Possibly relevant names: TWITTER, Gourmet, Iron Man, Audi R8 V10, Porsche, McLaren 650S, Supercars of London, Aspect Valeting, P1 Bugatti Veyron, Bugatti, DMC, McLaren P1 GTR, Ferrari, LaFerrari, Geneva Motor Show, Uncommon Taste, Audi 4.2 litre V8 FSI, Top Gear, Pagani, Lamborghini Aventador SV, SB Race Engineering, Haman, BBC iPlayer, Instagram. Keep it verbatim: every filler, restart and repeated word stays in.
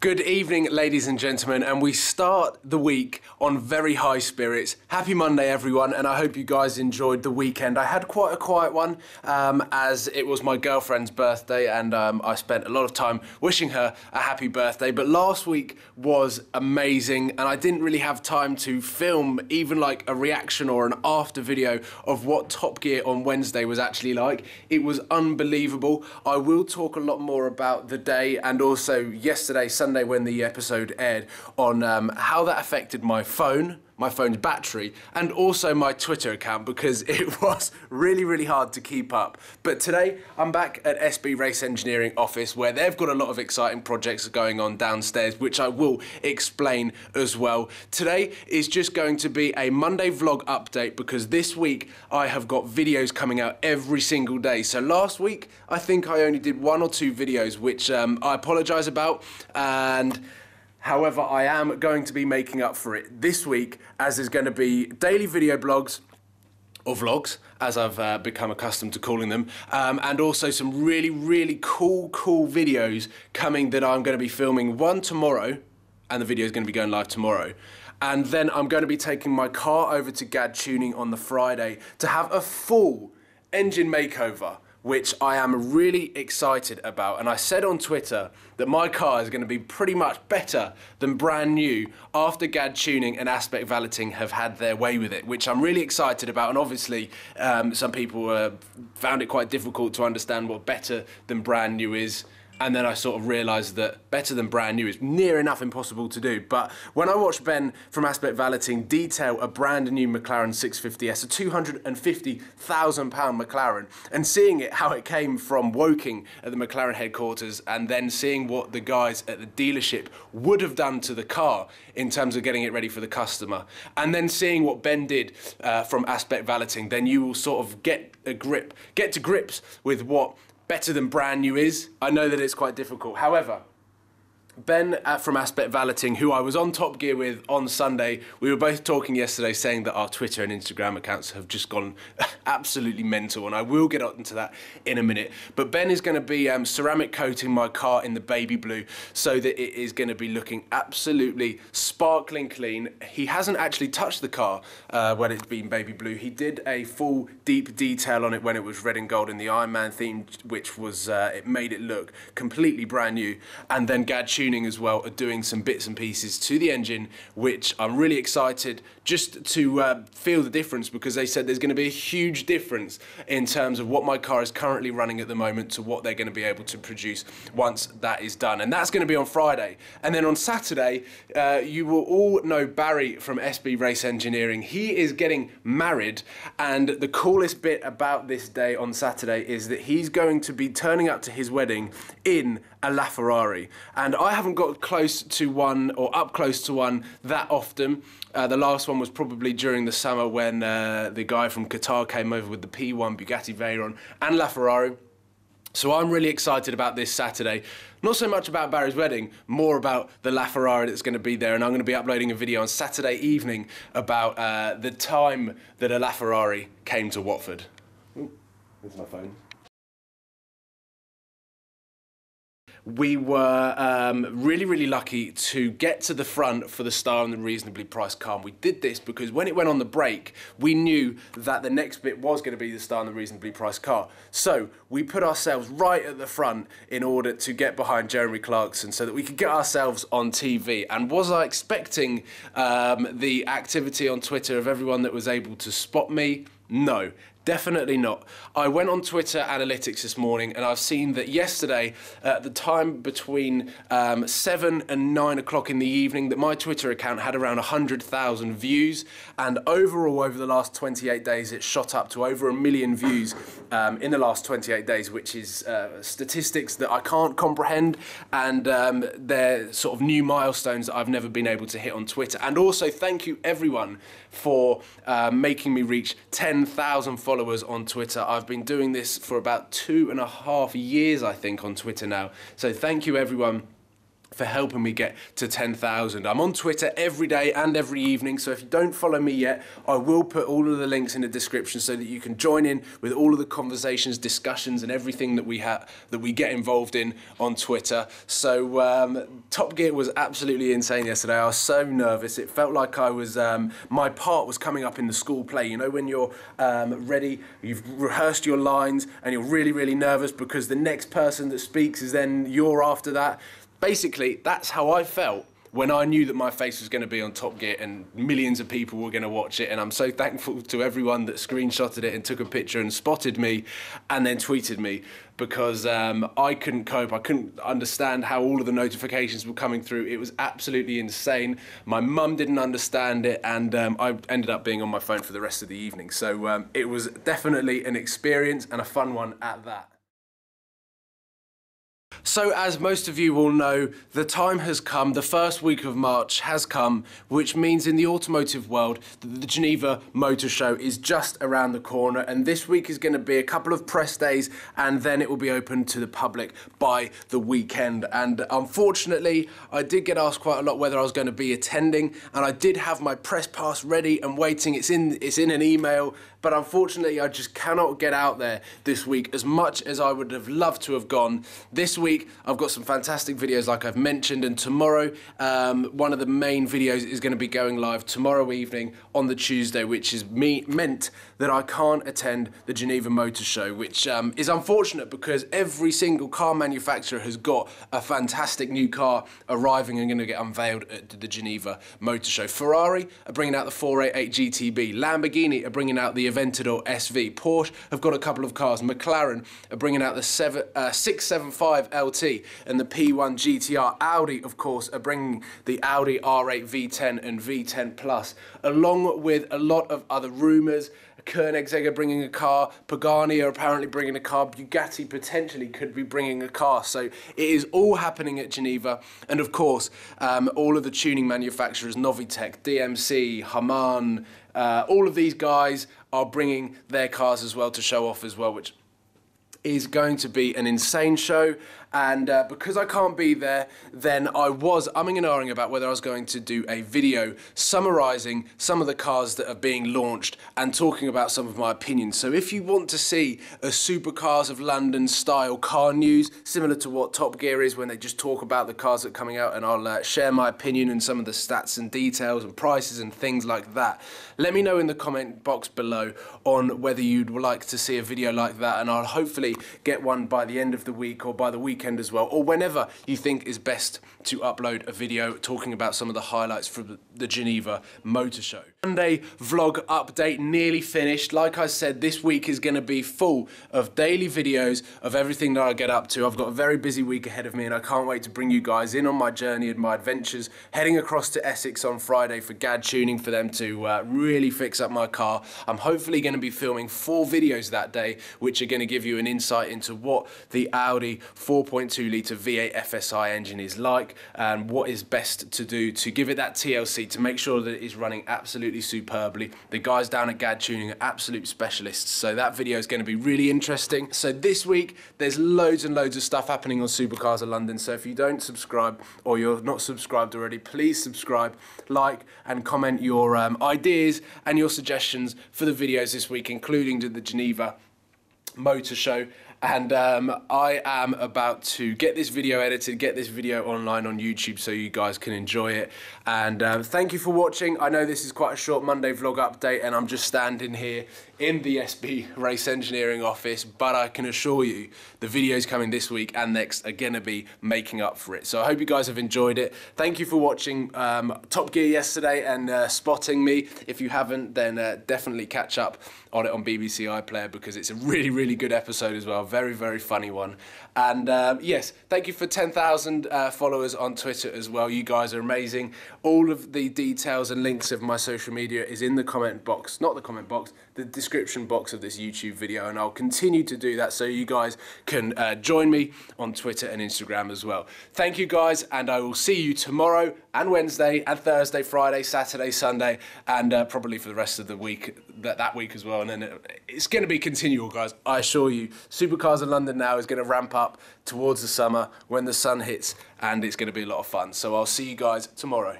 Good evening, ladies and gentlemen, and we start the week on very high spirits. Happy Monday, everyone, and I hope you guys enjoyed the weekend. I had quite a quiet one, um, as it was my girlfriend's birthday, and um, I spent a lot of time wishing her a happy birthday, but last week was amazing, and I didn't really have time to film even like a reaction or an after video of what Top Gear on Wednesday was actually like. It was unbelievable. I will talk a lot more about the day and also yesterday, Sunday, when the episode aired, on um, how that affected my phone, my phone's battery, and also my Twitter account, because it was really, really hard to keep up. But today, I'm back at S B Race Engineering office, where they've got a lot of exciting projects going on downstairs, which I will explain as well. Today is just going to be a Monday vlog update, because this week I have got videos coming out every single day. So last week, I think I only did one or two videos, which um, I apologize about. Um, And however, I am going to be making up for it this week, as there's going to be daily video blogs, or vlogs, as I've uh, become accustomed to calling them, um, and also some really, really cool, cool videos coming that I'm going to be filming, one tomorrow, and the video is going to be going live tomorrow. And then I'm going to be taking my car over to G A D Tuning on the Friday to have a full engine makeover, which I am really excited about. And I said on Twitter that my car is going to be pretty much better than brand new after G A D Tuning and Aspect Valeting have had their way with it, which I'm really excited about. And obviously um, some people uh, found it quite difficult to understand what better than brand new is. And then I sort of realised that better than brand new is near enough impossible to do. But when I watched Ben from Aspect Valeting detail a brand new McLaren six fifty S, a two hundred and fifty thousand pound McLaren, and seeing it, how it came from Woking at the McLaren headquarters, and then seeing what the guys at the dealership would have done to the car in terms of getting it ready for the customer, and then seeing what Ben did uh, from Aspect Valeting, then you will sort of get a grip, get to grips with what better than brand new is. I know that it's quite difficult. However, Ben from Aspect Valeting, who I was on Top Gear with on Sunday, we were both talking yesterday, saying that our Twitter and Instagram accounts have just gone absolutely mental, and I will get onto that in a minute. But Ben is going to be um, ceramic coating my car in the baby blue, so that it is going to be looking absolutely sparkling clean. He hasn't actually touched the car uh, when it's been baby blue. He did a full deep detail on it when it was red and gold in the Iron Man theme, which was uh, it made it look completely brand new. And then G A D Tuning as well are doing some bits and pieces to the engine, which I'm really excited just to uh, feel the difference, because they said there's going to be a huge difference in terms of what my car is currently running at the moment to what they're going to be able to produce once that is done. And that's going to be on Friday. And then on Saturday, uh, you will all know Barry from S B Race Engineering. He is getting married, and the coolest bit about this day on Saturday is that he's going to be turning up to his wedding in a LaFerrari. And I haven't got close to one or up close to one that often. Uh, the last one was probably during the summer when uh, the guy from Qatar came over with the P one Bugatti Veyron and LaFerrari. So I'm really excited about this Saturday. Not so much about Barry's wedding, more about the LaFerrari that's going to be there. And I'm going to be uploading a video on Saturday evening about uh, the time that a LaFerrari came to Watford. Ooh, there's my phone. We were um, really, really lucky to get to the front for the star and the reasonably priced car. And we did this because when it went on the break, we knew that the next bit was going to be the star and the reasonably priced car. So we put ourselves right at the front in order to get behind Jeremy Clarkson so that we could get ourselves on T V. And was I expecting um, the activity on Twitter of everyone that was able to spot me? No. Definitely not. I went on Twitter Analytics this morning, and I've seen that yesterday, at the time between um, seven and nine o'clock in the evening, that my Twitter account had around one hundred thousand views, and overall over the last twenty-eight days it shot up to over a million views um, in the last twenty-eight days, which is uh, statistics that I can't comprehend, and um, they're sort of new milestones that I've never been able to hit on Twitter. And also thank you everyone for uh, making me reach ten thousand followers followers on Twitter. I've been doing this for about two and a half years, I think, on Twitter now. So thank you everyone for helping me get to ten thousand. I'm on Twitter every day and every evening, so if you don't follow me yet, I will put all of the links in the description so that you can join in with all of the conversations, discussions, and everything that we have that we get involved in on Twitter. So um, Top Gear was absolutely insane yesterday. I was so nervous. It felt like I was um, my part was coming up in the school play. You know, when you're um, ready, you've rehearsed your lines, and you're really, really nervous because the next person that speaks is then you're after that. Basically, that's how I felt when I knew that my face was going to be on Top Gear and millions of people were going to watch it. And I'm so thankful to everyone that screenshotted it and took a picture and spotted me and then tweeted me, because um, I couldn't cope. I couldn't understand how all of the notifications were coming through. It was absolutely insane. My mum didn't understand it, and um, I ended up being on my phone for the rest of the evening. So um, it was definitely an experience, and a fun one at that. So, as most of you will know, the time has come, the first week of March has come, which means in the automotive world, the Geneva Motor Show is just around the corner, and this week is going to be a couple of press days, and then it will be open to the public by the weekend. And unfortunately, I did get asked quite a lot whether I was going to be attending, and I did have my press pass ready and waiting. It's in, it's in an email, but unfortunately, I just cannot get out there this week as much as I would have loved to have gone. This week, I've got some fantastic videos like I've mentioned, and tomorrow um, one of the main videos is going to be going live tomorrow evening on the Tuesday, which is me meant that I can't attend the Geneva Motor Show, which um, is unfortunate because every single car manufacturer has got a fantastic new car arriving and going to get unveiled at the Geneva Motor Show. Ferrari are bringing out the four eighty-eight G T B, Lamborghini are bringing out the Aventador S V, Porsche have got a couple of cars, McLaren are bringing out the seven, uh, six seventy-five L T and the P one G T R. Audi, of course, are bringing the Audi R eight V ten and V ten plus, along with a lot of other rumours. Koenigsegg are bringing a car, Pagani are apparently bringing a car, Bugatti potentially could be bringing a car. So it is all happening at Geneva, and of course um, all of the tuning manufacturers, Novitec, D M C, Haman, uh, all of these guys are bringing their cars as well to show off as well, which is going to be an insane show. And uh, because I can't be there, then I was umming and ahhing about whether I was going to do a video summarising some of the cars that are being launched and talking about some of my opinions. So if you want to see a Supercars of London style car news, similar to what Top Gear is when they just talk about the cars that are coming out, and I'll uh, share my opinion and some of the stats and details and prices and things like that, let me know in the comment box below on whether you'd like to see a video like that, and I'll hopefully get one by the end of the week or by the week as well, or whenever you think is best to upload a video talking about some of the highlights from the Geneva Motor Show. Monday vlog update nearly finished. Like I said, this week is going to be full of daily videos of everything that I get up to. I've got a very busy week ahead of me, and I can't wait to bring you guys in on my journey and my adventures, heading across to Essex on Friday for G A D Tuning for them to uh, really fix up my car. I'm hopefully going to be filming four videos that day, which are going to give you an insight into what the Audi four point two litre V eight F S I engine is like, and what is best to do to give it that T L C to make sure that it is running absolutely superbly. The guys down at G A D Tuning are absolute specialists, so that video is going to be really interesting. So this week there's loads and loads of stuff happening on Supercars of London, so if you don't subscribe or you're not subscribed already, please subscribe, like and comment your um, ideas and your suggestions for the videos this week, including the Geneva Motor Show. And um, I am about to get this video edited, get this video online on YouTube so you guys can enjoy it. And um, thank you for watching. I know this is quite a short Monday vlog update, and I'm just standing here in the S B Race Engineering office, but I can assure you the videos coming this week and next are going to be making up for it. So I hope you guys have enjoyed it. Thank you for watching um, Top Gear yesterday and uh, spotting me. If you haven't, then uh, definitely catch up on it on B B C iPlayer, because it's a really, really good episode as well. Very, very funny one. And um, yes, thank you for ten thousand uh, followers on Twitter as well. You guys are amazing. All of the details and links of my social media is in the comment box, not the comment box, the the description box of this YouTube video, and I'll continue to do that so you guys can uh, join me on Twitter and Instagram as well. Thank you guys, and I will see you tomorrow and Wednesday and Thursday, Friday, Saturday, Sunday, and uh, probably for the rest of the week, that, that week as well. And then it, it's going to be continual, guys, I assure you. Supercars of London now is going to ramp up towards the summer when the sun hits, and it's going to be a lot of fun. So I'll see you guys tomorrow.